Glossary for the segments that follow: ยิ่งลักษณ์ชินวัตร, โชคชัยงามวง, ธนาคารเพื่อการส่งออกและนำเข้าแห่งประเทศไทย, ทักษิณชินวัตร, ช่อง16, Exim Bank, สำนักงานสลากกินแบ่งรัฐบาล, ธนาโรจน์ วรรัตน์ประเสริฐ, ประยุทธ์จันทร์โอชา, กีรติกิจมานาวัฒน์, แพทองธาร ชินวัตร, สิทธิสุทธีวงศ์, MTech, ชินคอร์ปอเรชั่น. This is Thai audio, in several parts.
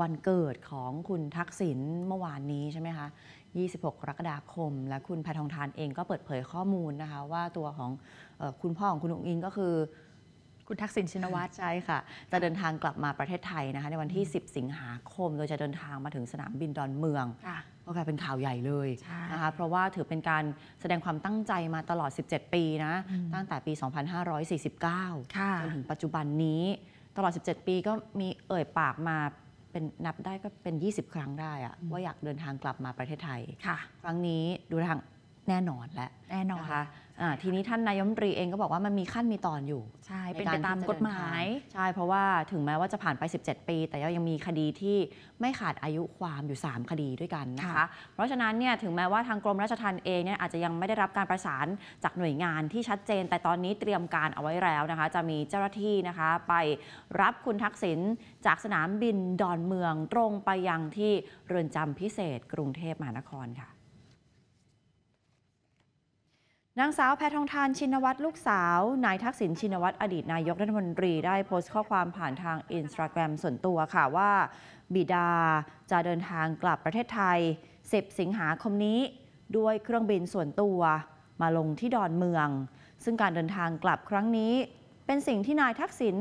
วันเกิดของคุณทักษิณเมื่อวานนี้ใช่ไหมคะ26กรกฎาคมและคุณแพทองธารเองก็เปิดเผยข้อมูลนะคะว่าตัวของคุณพ่อของคุณอุ๋งอิงก็คือคุณทักษิณชินวัตรใช่ค่ะจะเดินทางกลับมาประเทศไทยนะคะในวันที่10สิงหาคมโดยจะเดินทางมาถึงสนามบินดอนเมืองก็กลายเป็นข่าวใหญ่เลยนะคะเพราะว่าถือเป็นการแสดงความตั้งใจมาตลอด17ปีนะตั้งแต่ปี2549จนถึงปัจจุบันนี้ตลอด17ปีก็มีเอ่ยปากมาเป็นนับได้ก็เป็น20ครั้งได้อะว่าอยากเดินทางกลับมาประเทศไทยครั้งนี้ดูทางแน่นอนและแน่นอนค่ะทีนี้ท่านนายกรัฐมนตรีเองก็บอกว่ามันมีขั้นมีตอนอยู่ใช่เป็นไปตามกฎหมายใช่เพราะว่าถึงแม้ว่าจะผ่านไป17ปีแต่ยังมีคดีที่ไม่ขาดอายุความอยู่3คดีด้วยกันนะคะเพราะฉะนั้นเนี่ยถึงแม้ว่าทางกรมราชทัณฑ์เองเนี่ยอาจจะยังไม่ได้รับการประสานจากหน่วยงานที่ชัดเจนแต่ตอนนี้เตรียมการเอาไว้แล้วนะคะจะมีเจ้าหน้าที่นะคะไปรับคุณทักษิณจากสนามบินดอนเมืองตรงไปยังที่เรือนจำพิเศษกรุงเทพมหานครค่ะนางสาวแพทองธารชินวัตรลูกสาวนายทักษิณชินวัตรอดีตนายกรัฐมนตรีได้โพสต์ข้อความผ่านทางอินสตาแกรมส่วนตัวค่ะว่าบิดาจะเดินทางกลับประเทศไทย10สิงหาคมนี้ด้วยเครื่องบินส่วนตัวมาลงที่ดอนเมืองซึ่งการเดินทางกลับครั้งนี้เป็นสิ่งที่นายทักษิณ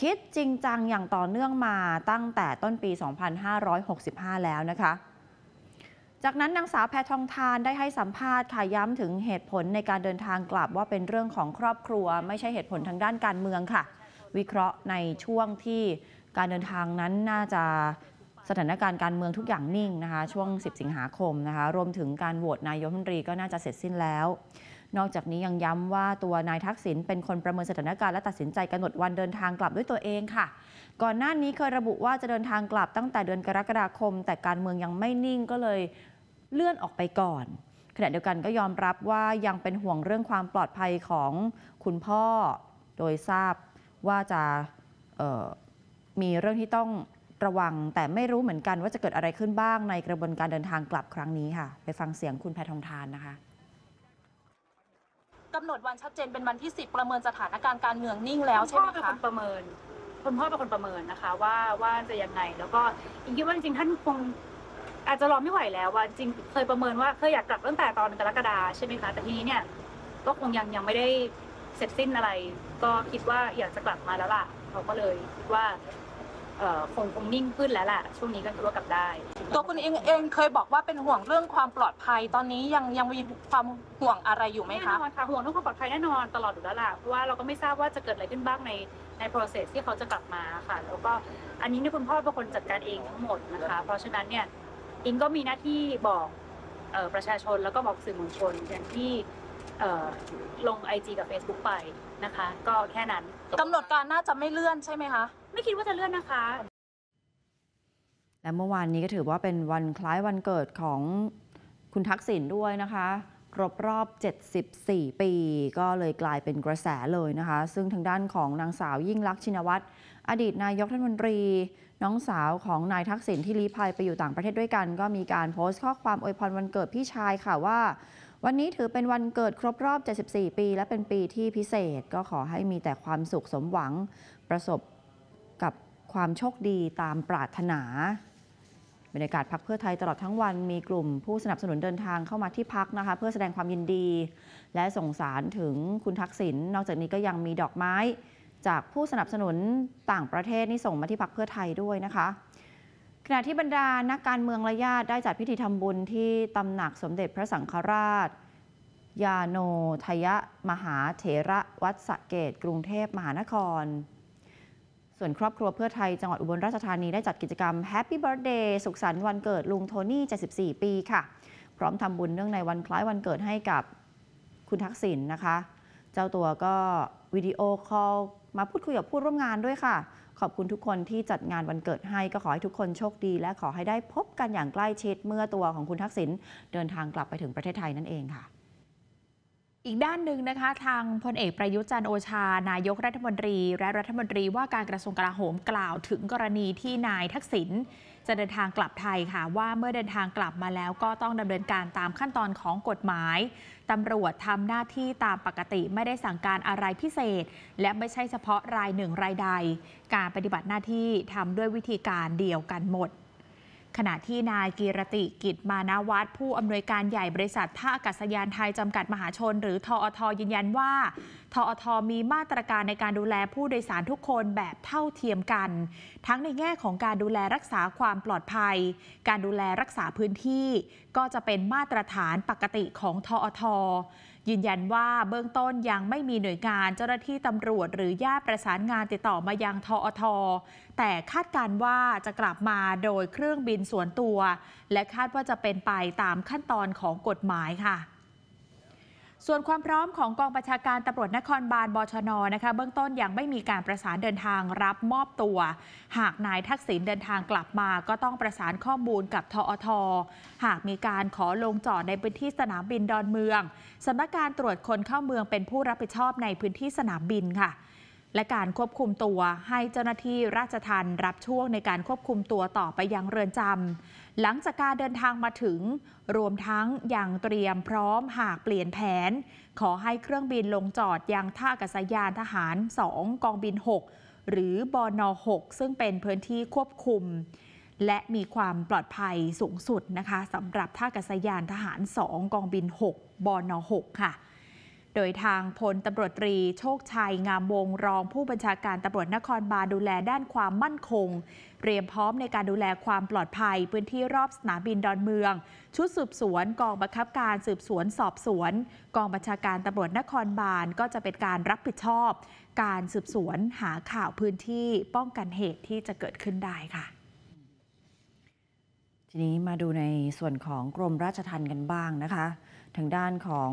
คิดจริงจังอย่างต่อเนื่องมาตั้งแต่ต้นปี2565แล้วนะคะจากนั้นนางสาวแพทองธารได้ให้สัมภาษณ์ค่ะย้ำถึงเหตุผลในการเดินทางกลับว่าเป็นเรื่องของครอบครัวไม่ใช่เหตุผลทางด้านการเมืองค่ะวิเคราะห์ในช่วงที่การเดินทางนั้นน่าจะสถานการณ์การเมืองทุกอย่างนิ่งนะคะช่วง10สิงหาคมนะคะรวมถึงการโหวตนายกรัฐมนตรีก็น่าจะเสร็จสิ้นแล้วนอกจากนี้ยังย้ำว่าตัวนายทักษิณเป็นคนประเมินสถานการณ์และตัดสินใจกำหนดวันเดินทางกลับด้วยตัวเองค่ะก่อนหน้านี้เคยระบุว่าจะเดินทางกลับตั้งแต่เดือนกรกฎาคมแต่การเมืองยังไม่นิ่งก็เลยเลื่อนออกไปก่อนขณะเดียวกันก็ยอมรับว่ายังเป็นห่วงเรื่องความปลอดภัยของคุณพ่อโดยทราบว่าจะมีเรื่องที่ต้องระวังแต่ไม่รู้เหมือนกันว่าจะเกิดอะไรขึ้นบ้างในกระบวนการเดินทางกลับครั้งนี้ค่ะไปฟังเสียงคุณแพทองธารนะคะกำหนดวันชัดเจนเป็นวันที่10ประเมินสถานการณ์การเมืองนิ่งแล้วใช่ไหมคะคุณพ่อเป็นคนประเมินนะคะว่าจะยังไงแล้วก็อิงคิดว่าจริงท่านคงอาจจะรอไม่ไหวแล้วว่าจริงเคยประเมินว่าเคยอยากกลับตั้งแต่ตอนกรกฎาคมใช่ไหมคะแต่ทีนี้เนี่ยก็คงยังไม่ได้เสร็จสิ้นอะไรก็คิดว่าอยากจะกลับมาแล้วล่ะเขาก็เลยคิดว่าคงนิ่งขึ้นแล้วล่ะช่วงนี้ก็คิดว่ากลับได้ตัวคุณเองเคยบอกว่าเป็นห่วงเรื่องความปลอดภัยตอนนี้ยังมีความห่วงอะไรอยู่ไหมคะแน่นอนค่ะห่วงเรื่องความปลอดภัยแน่นอนตลอดอยู่แล้วล่ะเพราะว่าเราก็ไม่ทราบว่าจะเกิดอะไรขึ้นบ้างใน process ที่เขาจะกลับมาค่ะแล้วก็อันนี้เนี่ยคุณพ่อเป็นคนจัดการเองทั้งหมดนะคะเพราะฉะนั้นเนี่ยอิงก็มีหน้าที่บอกประชาชนแล้วก็บอกสื่อมวลชนอย่างที่ลง IG กับ Facebook ไปนะคะก็แค่นั้นกำหนดการน่าจะไม่เลื่อนใช่ไหมคะไม่คิดว่าจะเลื่อนนะคะและเมื่อวานนี้ก็ถือว่าเป็นวันคล้ายวันเกิดของคุณทักษิณด้วยนะคะครบรอบ74ปีก็เลยกลายเป็นกระแสเลยนะคะซึ่งทางด้านของนางสาวยิ่งลักษณ์ชินวัตรอดีตนายกรัฐมนตรีน้องสาวของนายทักษิณที่ลี้ภัยไปอยู่ต่างประเทศด้วยกันก็มีการโพสต์ข้อความอวยพรวันเกิดพี่ชายค่ะว่าวันนี้ถือเป็นวันเกิดครบรอบ74ปีและเป็นปีที่พิเศษก็ขอให้มีแต่ความสุขสมหวังประสบกับความโชคดีตามปรารถนาบรรยากาศพรรคเพื่อไทยตลอดทั้งวันมีกลุ่มผู้สนับสนุนเดินทางเข้ามาที่พรรคนะคะเพื่อแสดงความยินดีและส่งสารถึงคุณทักษิณนอกจากนี้ก็ยังมีดอกไม้จากผู้สนับสนุนต่างประเทศนี่ส่งมาที่พรรคเพื่อไทยด้วยนะคะขณะที่บรรดานักการเมืองและญาติได้จัดพิธีทำบุญที่ตำหนักสมเด็จพระสังฆราชยาโนทยะมหาเถระวัดสะเกษกรุงเทพมหานครส่วนครอบครัวเพื่อไทยจังหวัดอุบลราชธานีได้จัดกิจกรรม Happy Birthday สุขสันต์วันเกิดลุงโทนี่74ปีค่ะพร้อมทำบุญเนื่องในวันคล้ายวันเกิดให้กับคุณทักษิณนะคะเจ้าตัวก็วิดีโอคอลมาพูดคุยกับผู้ร่วมงานด้วยค่ะขอบคุณทุกคนที่จัดงานวันเกิดให้ก็ขอให้ทุกคนโชคดีและขอให้ได้พบกันอย่างใกล้ชิดเมื่อตัวของคุณทักษิณเดินทางกลับไปถึงประเทศไทยนั่นเองค่ะ อีกด้านหนึ่งนะคะทางพลเอกประยุทธ์จันทร์โอชานายกรัฐมนตรีและรัฐมนตรีว่าการกระทรวงกลาโหมกล่าวถึงกรณีที่นายทักษิณจะเดินทางกลับไทยค่ะว่าเมื่อเดินทางกลับมาแล้วก็ต้องดำเนินการตามขั้นตอนของกฎหมายตำรวจทำหน้าที่ตามปกติไม่ได้สั่งการอะไรพิเศษและไม่ใช่เฉพาะรายหนึ่งรายใดการปฏิบัติหน้าที่ทำด้วยวิธีการเดียวกันหมดขณะที่นายกีรติกิจมานาวัฒน์ผู้อำนวยการใหญ่บริษัทท่าอากาศยานไทยจำกัดมหาชนหรือทอท.ยืนยันว่าทอท.มีมาตรการในการดูแลผู้โดยสารทุกคนแบบเท่าเทียมกันทั้งในแง่ของการดูแลรักษาความปลอดภัยการดูแลรักษาพื้นที่ก็จะเป็นมาตรฐานปกติของทอท.ยืนยันว่าเบื้องต้นยังไม่มีหน่วยงานเจ้าหน้าที่ตำรวจหรือญาติประสานงานติดต่อมายังทอท.แต่คาดการว่าจะกลับมาโดยเครื่องบินส่วนตัวและคาดว่าจะเป็นไปตามขั้นตอนของกฎหมายค่ะส่วนความพร้อมของกองบัญชาการตำรวจนครบาลบชน.นะคะเบื้องต้นยังไม่มีการประสานเดินทางรับมอบตัวหากนายทักษิณเดินทางกลับมาก็ต้องประสานข้อมูลกับทอท.หากมีการขอลงจอดในพื้นที่สนามบินดอนเมืองสำนักงานตรวจคนเข้าเมืองเป็นผู้รับผิดชอบในพื้นที่สนามบินค่ะและการควบคุมตัวให้เจ้าหน้าที่ราชทัณฑ์รับช่วงในการควบคุมตัวต่อไปยังเรือนจำหลังจากการเดินทางมาถึงรวมทั้งยังเตรียมพร้อมหากเปลี่ยนแผนขอให้เครื่องบินลงจอดยังท่าอากาศยานทหาร2กองบิน6หรือบน6ซึ่งเป็นพื้นที่ควบคุมและมีความปลอดภัยสูงสุดนะคะสำหรับท่าอากาศยานทหาร2กองบิน6บน6ค่ะโดยทางพลตำรวจตรีโชคชัยงามวงรองผู้บัญชาการตำรวจนครบาลดูแลด้านความมั่นคงเตรียมพร้อมในการดูแลความปลอดภัยพื้นที่รอบสนามบินดอนเมืองชุดสืบสวนกองบังคับการสืบสวนสอบสวนกองบัญชาการตำรวจนครบาลก็จะเป็นการรับผิดชอบการสืบสวนหาข่าวพื้นที่ป้องกันเหตุที่จะเกิดขึ้นได้ค่ะทีนี้มาดูในส่วนของกรมราชทัณฑ์กันบ้างนะคะทางด้านของ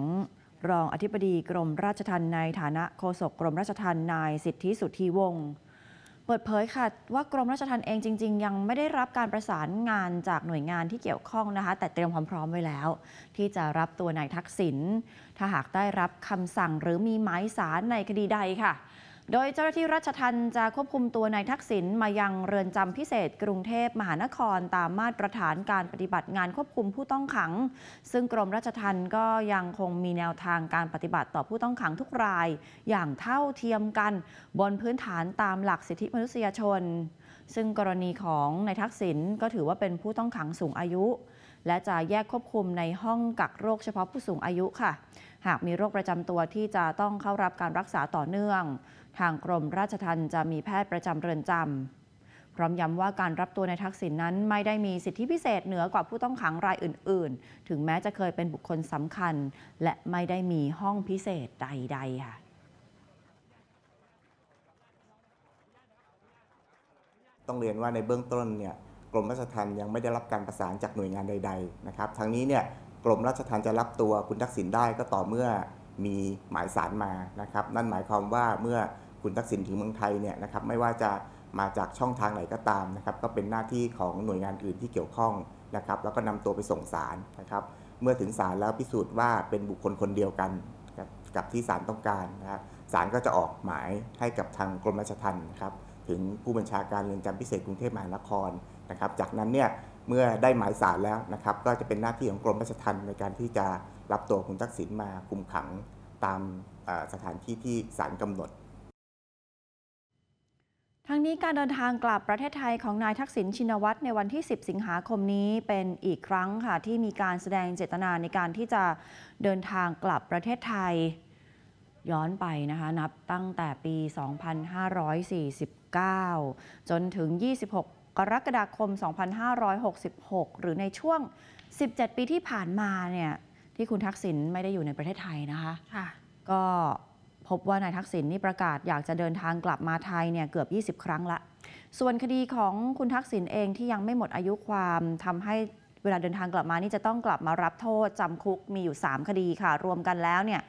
รองอธิบดีกรมราชทัณฑ์ในฐานะโฆษกกรมราชทัณฑ์นายสิทธิสุทธีวงศ์เปิดเผยค่ะว่ากรมราชทัณฑ์เองจริงๆยังไม่ได้รับการประสานงานจากหน่วยงานที่เกี่ยวข้องนะคะแต่เตรียมความพร้อมไว้แล้วที่จะรับตัวนายทักษิณถ้าหากได้รับคำสั่งหรือมีหมายศาลในคดีใดค่ะโดยเจ้าหน้าที่ราชทัณฑ์จะควบคุมตัวนายทักษิณมายังเรือนจำพิเศษกรุงเทพมหานครตามมาตรฐานการปฏิบัติงานควบคุมผู้ต้องขังซึ่งกรมราชทัณฑ์ก็ยังคงมีแนวทางการปฏิบัติต่อผู้ต้องขังทุกรายอย่างเท่าเทียมกันบนพื้นฐานตามหลักสิทธิมนุษยชนซึ่งกรณีของนายทักษิณก็ถือว่าเป็นผู้ต้องขังสูงอายุและจะแยกควบคุมในห้องกักโรคเฉพาะผู้สูงอายุค่ะหากมีโรคประจำตัวที่จะต้องเข้ารับการรักษาต่อเนื่องทางกรมราชทัณฑ์จะมีแพทย์ประจำเรือนจำพร้อมย้ำว่าการรับตัวนายทักษิณนั้นไม่ได้มีสิทธิพิเศษเหนือกว่าผู้ต้องขังรายอื่นๆถึงแม้จะเคยเป็นบุคคลสำคัญและไม่ได้มีห้องพิเศษใดๆค่ะต้องเรียนว่าในเบื้องต้นเนี่ยกรมราชทัณฑ์ยังไม่ได้รับการประสานจากหน่วยงานใดๆนะครับทั้งนี้เนี่ยกรมราชทัณฑ์จะรับตัวคุณทักษิณได้ก็ต่อเมื่อมีหมายศาลมานะครับนั่นหมายความว่าเมื่อคุณทักษิณถึงเมืองไทยเนี่ยนะครับไม่ว่าจะมาจากช่องทางไหนก็ตามนะครับก็เป็นหน้าที่ของหน่วยงานอื่นที่เกี่ยวข้องนะครับแล้วก็นำตัวไปส่งศาลนะครับเมื่อถึงศาลแล้วพิสูจน์ว่าเป็นบุคคลคนเดียวกันกับที่ศาลต้องการนะครับศาลก็จะออกหมายให้กับทางกรมราชทัณฑ์ครับถึงผู้บัญชาการเรือนจำพิเศษกรุงเทพมหานครนะครับจากนั้นเนี่ยเมื่อได้หมายศาลแล้วนะครับก็จะเป็นหน้าที่ของกรมราชทัณฑ์ในการที่จะรับตัวคุณทักษิณมาคุมขังตามสถานที่ที่ศาลกำหนดทั้งนี้การเดินทางกลับประเทศไทยของนายทักษิณชินวัตรในวันที่10สิงหาคมนี้เป็นอีกครั้งค่ะที่มีการแสดงเจตนาในการที่จะเดินทางกลับประเทศไทยย้อนไปนะคะนับตั้งแต่ปี 2549 จนถึง 26 กรกฎาคม 2566 หรือในช่วง 17 ปีที่ผ่านมาเนี่ยที่คุณทักษิณไม่ได้อยู่ในประเทศไทยนะคะก็พบว่านายทักษิณนี่ประกาศอยากจะเดินทางกลับมาไทยเนี่ยเกือบ20 ครั้งละส่วนคดีของคุณทักษิณเองที่ยังไม่หมดอายุความทำให้เวลาเดินทางกลับมานี่จะต้องกลับมารับโทษจำคุกมีอยู่3 คดีค่ะรวมกันแล้วเนี่ย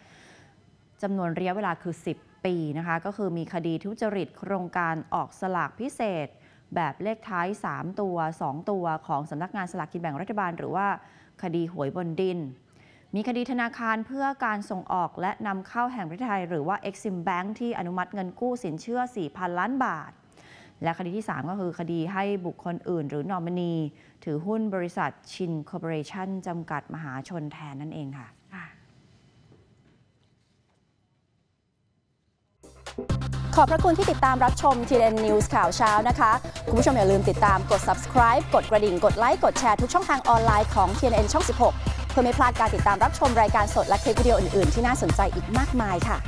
จำนวนระยะเวลาคือ10 ปีนะคะก็คือมีคดีทุจริตโครงการออกสลากพิเศษแบบเลขท้าย3 ตัว 2 ตัวของสำนักงานสลากกินแบ่งรัฐบาลหรือว่าคดีหวยบนดิน มีคดีธนาคารเพื่อการส่งออกและนำเข้าแห่งประเทศไทยหรือว่า Exim Bank ที่อนุมัติเงินกู้สินเชื่อ 4,000 ล้านบาทและคดีที่ 3 ก็คือคดีให้บุคคลอื่นหรือนอมินีถือหุ้นบริษัทชินคอร์ปอเรชั่นจำกัดมหาชนแทนนั่นเองค่ะขอบพระคุณที่ติดตามรับชม TN News ข่าวเช้านะคะคุณผู้ชมอย่าลืมติดตามกด subscribe กดกระดิ่งกดไลค์กดแชร์ทุกช่องทางออนไลน์ของ TN ช่อง 16เพื่อไม่พลาดการติดตามรับชมรายการสดและคลิปวิดีโออื่นๆที่น่าสนใจอีกมากมายค่ะ